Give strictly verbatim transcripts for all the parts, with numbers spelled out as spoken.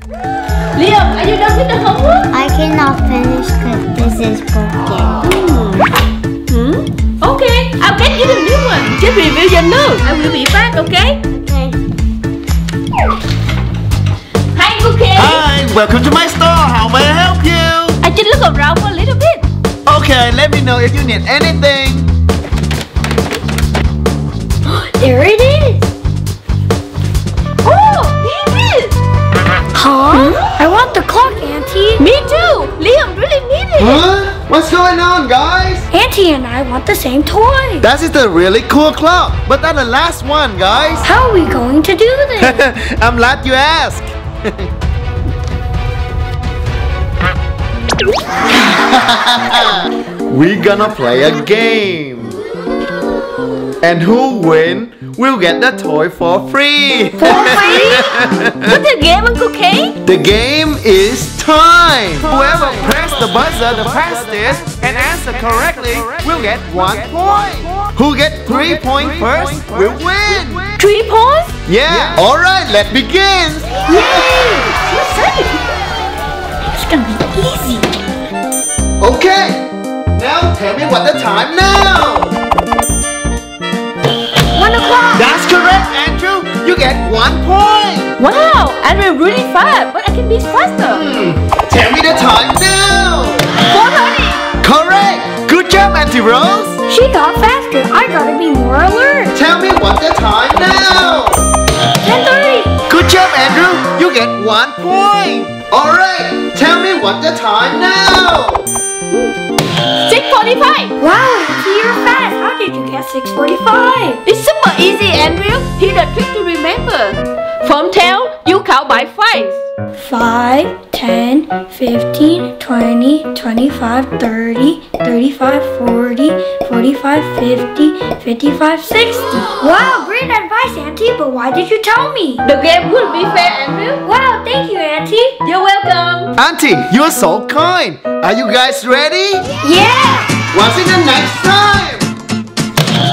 Liam, are you done with the homework? I cannot finish because this is broken. Hmm? Hmm? Okay, I'll get you the new one. Just review your notes. I will be back, okay? Okay. Hi, Cookie. Hi, welcome to my store. How may I help you? I just look around for a little bit. Okay, let me know if you need anything. There it is. Oh, this is. Huh? I want the clock, Auntie. Me too. Liam really needs it. Huh? What's going on, guys? Auntie and I want the same toy. That is a really cool clock, but not the last one, guys. How are we going to do this? I'm glad you asked. We're gonna play a game. And who wins will get the toy for free. For free? What's the game, Uncle K? The game is time. Whoever pressed the buzzer the fastest and answer correctly will get one point. Who gets three points first will win. Three points? Yeah. All right, let's begin. Yay! It's gonna be easy. Okay. Now tell me what the time now. That's correct, Andrew. You get one point. Wow, I'm really fast, but I can be faster. Hmm. Tell me the time now. four thirty. Correct. Good job, Auntie Rose. She got faster. I gotta be more alert. Tell me what the time now. ten thirty. Good job, Andrew. You get one point. All right. Tell me what the time now. six forty-five! Wow, you're fast! How did you get six forty-five? It's super easy, Andrew. Here's the trick to remember. From ten, you count by five. five, ten, fifteen, twenty, twenty-five, thirty, thirty-five, forty, forty-five, fifty, fifty-five, sixty. Wow, great advice, Auntie, but why did you tell me? The game would be fair, Andrew. Wow, thank you, Auntie. You're welcome. Auntie, you're so kind. Are you guys ready? Yeah! What's in the next time?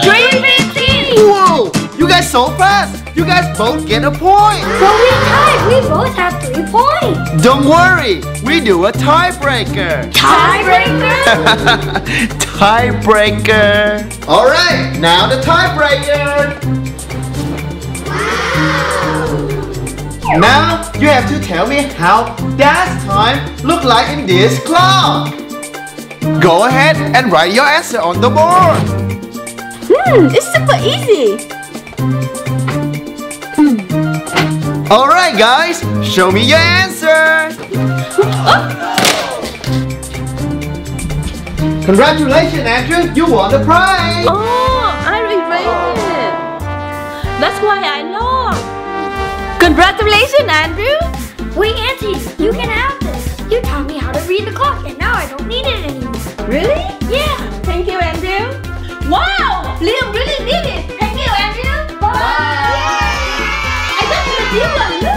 three fifteen! Whoa! You guys so fast! You guys both get a point! So we tied! We both have three points! Don't worry! We do a tiebreaker! Tiebreaker? Tiebreaker! Alright! Now the tiebreaker! Wow! Now you have to tell me how that time looked like in this clock. Go ahead and write your answer on the board. Hmm, it's super easy. Mm. All right, guys, show me your answer. Oh. Congratulations, Andrew, you won the prize. Oh, I erased it. That's why I lost. Congratulations, Andrew! Wait, Auntie, you can have this. You taught me how to read the clock, and now I don't need it anymore. Really? Yeah. Thank you, Andrew. Wow! Liam really did it. Thank you, Andrew. Bye. Bye. Yay. I got you a new one.